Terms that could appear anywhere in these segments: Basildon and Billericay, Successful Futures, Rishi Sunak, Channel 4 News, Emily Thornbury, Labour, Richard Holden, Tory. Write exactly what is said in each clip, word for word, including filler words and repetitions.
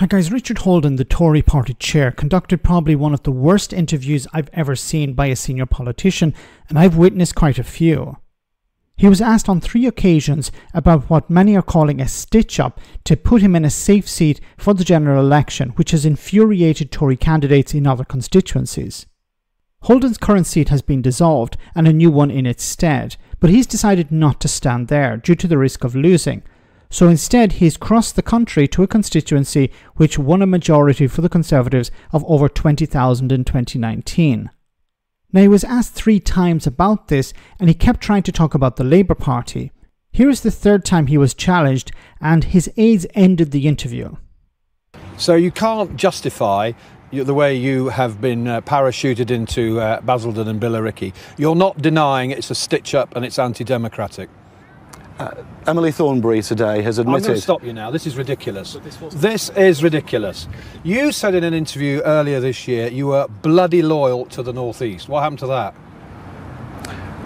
Hi guys, Richard Holden, the Tory party chair, conducted probably one of the worst interviews I've ever seen by a senior politician, and I've witnessed quite a few. He was asked on three occasions about what many are calling a stitch-up to put him in a safe seat for the general election, which has infuriated Tory candidates in other constituencies. Holden's current seat has been dissolved and a new one in its stead, but he's decided not to stand there due to the risk of losing. So instead, he's crossed the country to a constituency which won a majority for the Conservatives of over twenty thousand in twenty nineteen. Now, he was asked three times about this, and he kept trying to talk about the Labour Party. Here is the third time he was challenged, and his aides ended the interview. So you can't justify the way you have been uh, parachuted into uh, Basildon and Billericay. You're not denying it's a stitch-up and it's anti-democratic. Uh, Emily Thornbury today has admitted... I'm going to stop you now. This is ridiculous. This, this is ridiculous. You said in an interview earlier this year you were bloody loyal to the North East. What happened to that?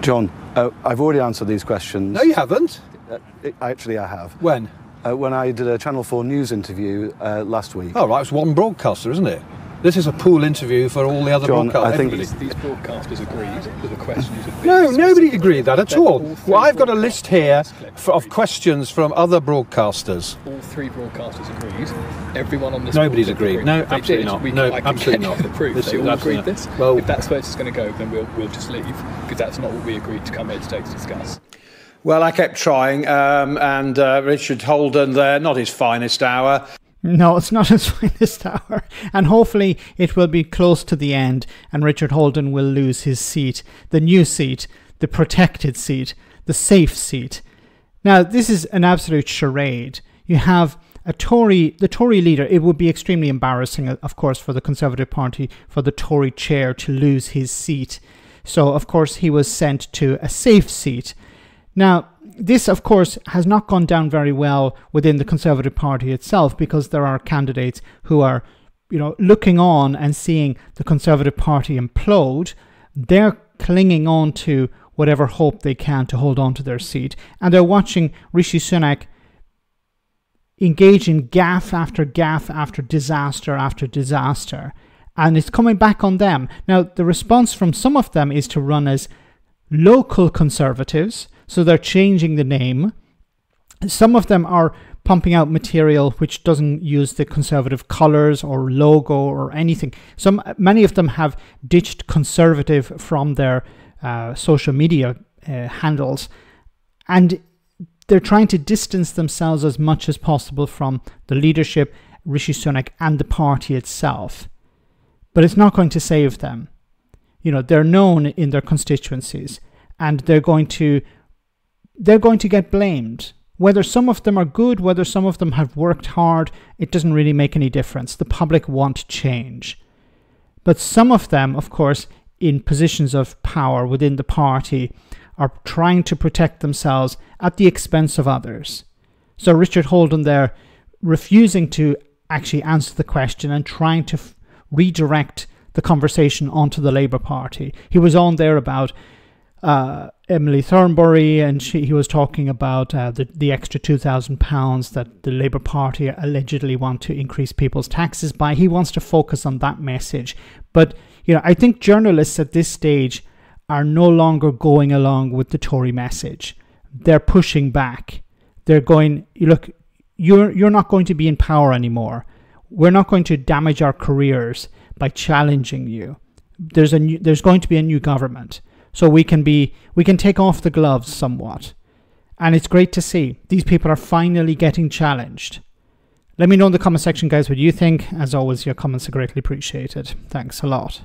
John, uh, I've already answered these questions. No, you haven't. Uh, it, actually, I have. When? Uh, when I did a Channel four News interview uh, last week. Oh, right. It's one broadcaster, isn't it? This is a pool interview for all the other John, broadcasters. I think these, these broadcasters agreed that the questions have been... No, nobody agreed that at all. all well, I've got a list here for, of questions from other broadcasters. All three broadcasters agreed. Everyone on this... Nobody's agreed. agreed. No, they absolutely did. not. We, no, I absolutely not. The proof. This they all agreed not. this. Well, if that's where it's going to go, then we'll, we'll just leave, because that's not what we agreed to come here today to discuss. Well, I kept trying, um, and uh, Richard Holden there, not his finest hour. No, it's not his finest hour, and hopefully it will be close to the end and Richard Holden will lose his seat, the new seat, the protected seat, the safe seat. Now, this is an absolute charade. You have a Tory, the Tory leader. It would be extremely embarrassing, of course, for the Conservative Party, for the Tory chair to lose his seat. So, of course, he was sent to a safe seat. Now, this, of course, has not gone down very well within the Conservative Party itself, because there are candidates who are, you know, looking on and seeing the Conservative Party implode. They're clinging on to whatever hope they can to hold on to their seat. And they're watching Rishi Sunak engage in gaffe after gaffe after disaster after disaster. And it's coming back on them. Now, the response from some of them is to run as local Conservatives. So they're changing the name. Some of them are pumping out material which doesn't use the Conservative colours or logo or anything. Some, many of them have ditched Conservative from their uh, social media uh, handles. And they're trying to distance themselves as much as possible from the leadership, Rishi Sunak, and the party itself. But it's not going to save them. You know, they're known in their constituencies, and they're going to... They're going to get blamed. Whether some of them are good, whether some of them have worked hard, it doesn't really make any difference. The public want change. But some of them, of course, in positions of power within the party, are trying to protect themselves at the expense of others. So Richard Holden there refusing to actually answer the question and trying to f- redirect the conversation onto the Labour Party. He was on there about... Uh, Emily Thornbury, and she, he was talking about uh, the, the extra two thousand pounds that the Labour Party allegedly want to increase people's taxes by. He wants to focus on that message. But, you know, I think journalists at this stage are no longer going along with the Tory message. They're pushing back. They're going, look, you're, you're not going to be in power anymore. We're not going to damage our careers by challenging you. There's a new, there's going to be a new government. So we can be, we can take off the gloves somewhat. And it's great to see these people are finally getting challenged. Let me know in the comment section, guys, what you think. As always, your comments are greatly appreciated. Thanks a lot.